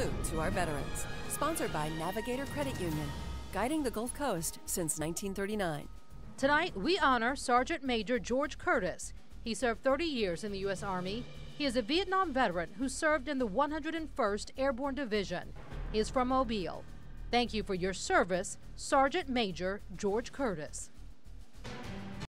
salute to our veterans. Sponsored by Navigator Credit Union, guiding the Gulf Coast since 1939. Tonight, we honor Sergeant Major George Curtis. He served 30 years in the U.S. Army. He is a Vietnam veteran who served in the 101st Airborne Division. He is from Mobile. Thank you for your service, Sergeant Major George Curtis.